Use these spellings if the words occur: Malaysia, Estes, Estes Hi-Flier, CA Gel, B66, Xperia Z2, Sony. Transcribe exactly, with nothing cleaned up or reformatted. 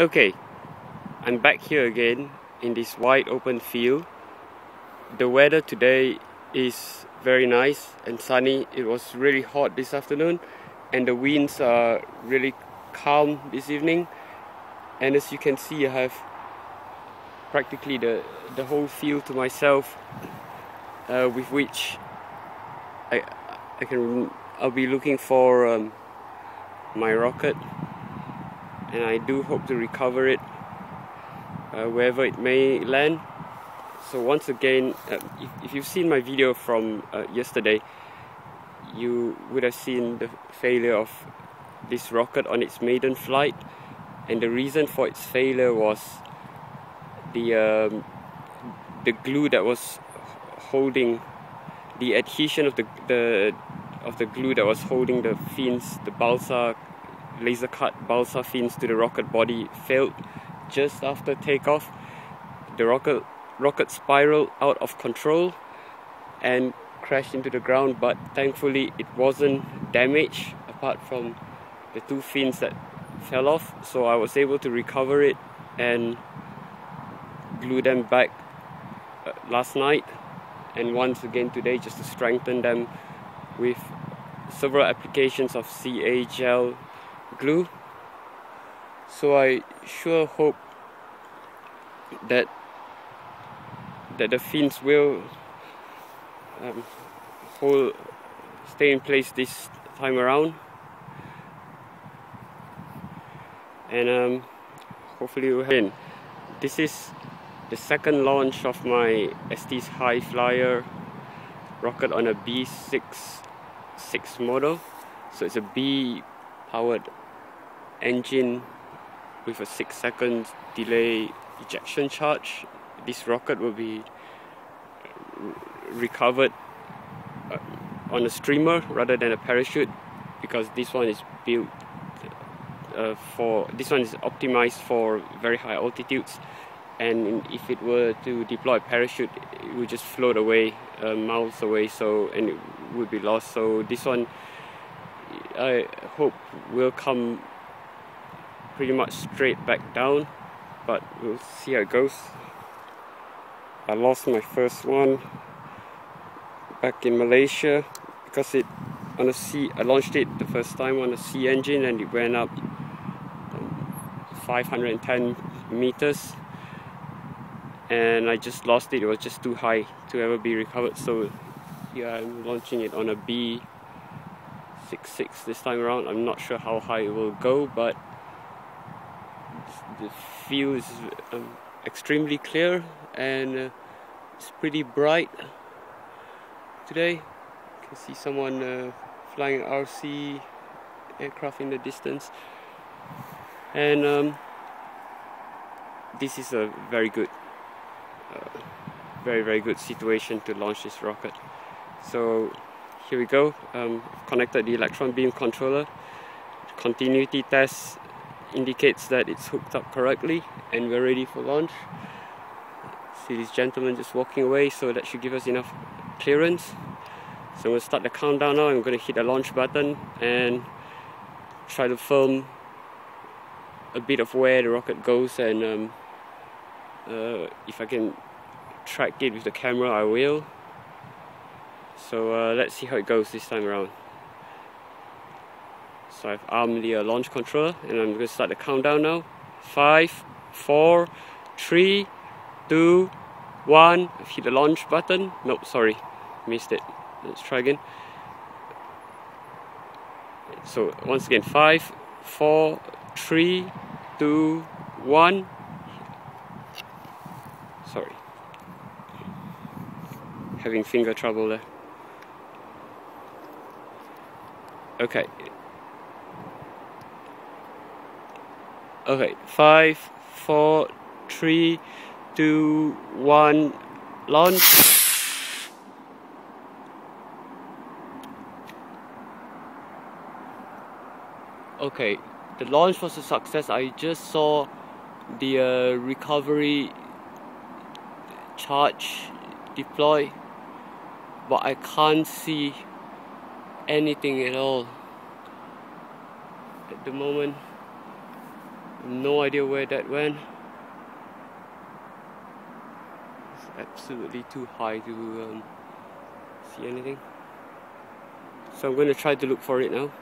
Okay, I'm back here again in this wide open field. The weather today is very nice and sunny. It was really hot this afternoon and the winds are really calm this evening. And as you can see, I have practically the, the whole field to myself, uh, with which I, I can, I'll be looking for um, my rocket. And I do hope to recover it uh, wherever it may land. So once again, uh, if, if you've seen my video from uh, yesterday, you would have seen the failure of this rocket on its maiden flight, and the reason for its failure was the um, the glue that was holding the adhesion of the, the of the glue that was holding the fins, the balsa. laser cut balsa fins to the rocket body failed just after takeoff. The rocket rocket spiraled out of control and crashed into the ground, but thankfully it wasn't damaged apart from the two fins that fell off, so I was able to recover it and glue them back uh, last night and once again today, just to strengthen them with several applications of C A Gel glue. So I sure hope that that the fins will um, hold, stay in place this time around, and um, hopefully we'll have in. This is the second launch of my Estes Hi-Flier rocket on a B sixty-six model. So it's a B powered engine with a six second delay ejection charge. This rocket will be recovered on a streamer rather than a parachute, because this one is built uh, for this one is optimized for very high altitudes, and if it were to deploy a parachute, it would just float away uh, miles away, so and it would be lost. So this one, I hope, will come pretty much straight back down, but we'll see how it goes. I lost my first one back in Malaysia because it on a C. I launched it the first time on a C engine and it went up five hundred ten meters, and I just lost it. It was just too high to ever be recovered. So yeah, I'm launching it on a B sixty-six this time around. I'm not sure how high it will go, but the field is um, extremely clear and uh, it's pretty bright today. You can see someone uh, flying an R C aircraft in the distance, and um, this is a very good uh, very very good situation to launch this rocket. So here we go. um, I've connected the electron beam controller. Continuity test indicates that it's hooked up correctly and we're ready for launch. See this gentleman just walking away, so that should give us enough clearance. So we'll start the countdown now. I'm going to hit the launch button and try to film a bit of where the rocket goes, and um, uh, if I can track it with the camera, I will. So uh, let's see how it goes this time around. So I've armed the uh, launch controller and I'm going to start the countdown now. five, four, three, two, one. I've hit the launch button. Nope, sorry, missed it. Let's try again. So once again, five, four, three, two, one. Sorry, having finger trouble there. Okay. Okay, five, four, three, two, one, launch. Okay, the launch was a success. I just saw the uh, recovery charge deploy, but I can't see anything at all at the moment. No idea where that went. It's absolutely too high to um, see anything. So I'm going to try to look for it now.